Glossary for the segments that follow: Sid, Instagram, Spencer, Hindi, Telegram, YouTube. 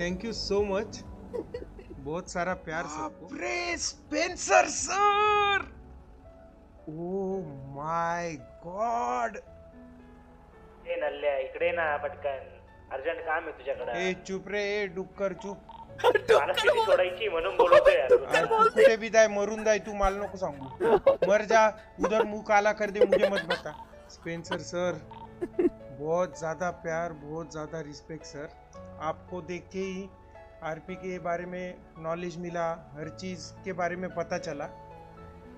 Thank you so much, बहुत सारा प्यार सबको। Spencer sir, oh my God. ए नल्ल्या इकडे ना पटकन, अर्जंट काम आहे तुझ्याकडे। ए चुप रे, डुक्कर चुप। सोडायची म्हणून बोलतोय यार, कुठे भी जाय मरून जाय तू, मला नको सांगू, मर जा उधर, मुंह काला कर दे मुझे मत बता। स्पेंसर सर बहुत ज़्यादा प्यार, बहुत ज़्यादा रिस्पेक्ट सर। आपको देख के ही आरपी के बारे में नॉलेज मिला, हर चीज़ के बारे में पता चला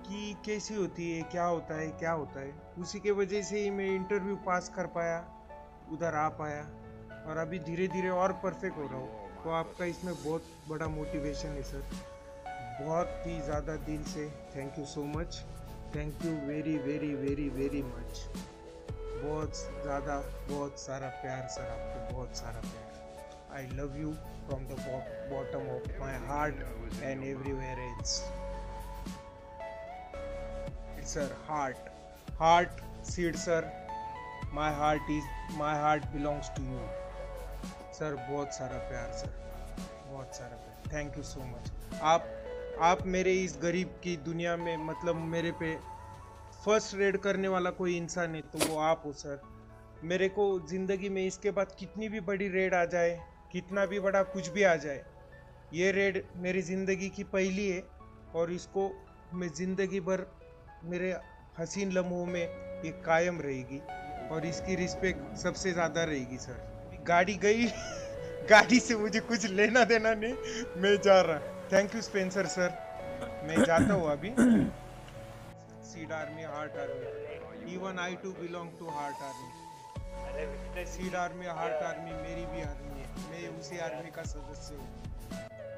कि कैसी होती है, क्या होता है, क्या होता है। उसी के वजह से ही मैं इंटरव्यू पास कर पाया, उधर आ पाया, और अभी धीरे धीरे और परफेक्ट हो रहा हूँ। तो आपका इसमें बहुत बड़ा मोटिवेशन है सर, बहुत ही ज़्यादा दिल से thank you so much. Thank you very very very very much, बहुत ज़्यादा बहुत सारा प्यार सर, आपको बहुत सारा प्यार। I love you from the bottom of my heart and everywhere else. It's a heart, Sid sir. My heart belongs to you, sir. बहुत सारा प्यार sir, बहुत सारा प्यार। Thank you so much. आप मेरे इस गरीब की दुनिया में, मतलब मेरे पे फर्स्ट रेड करने वाला कोई इंसान है तो वो आप हो सर। मेरे को ज़िंदगी में इसके बाद कितनी भी बड़ी रेड आ जाए, कितना भी बड़ा कुछ भी आ जाए, ये रेड मेरी ज़िंदगी की पहली है और इसको मैं ज़िंदगी भर मेरे हसीन लम्हों में ये कायम रहेगी और इसकी रिस्पेक्ट सबसे ज़्यादा रहेगी सर। गाड़ी गई, गाड़ी से मुझे कुछ लेना देना नहीं, मैं जा रहा। थैंक यू स्पेंसर सर, मैं जाता हूँ अभी। Sid army, heart army, even I too belong to heart army. Sid army, heart army मेरी भी आर्मी है, मैं उसी आर्मी का सदस्य हूँ।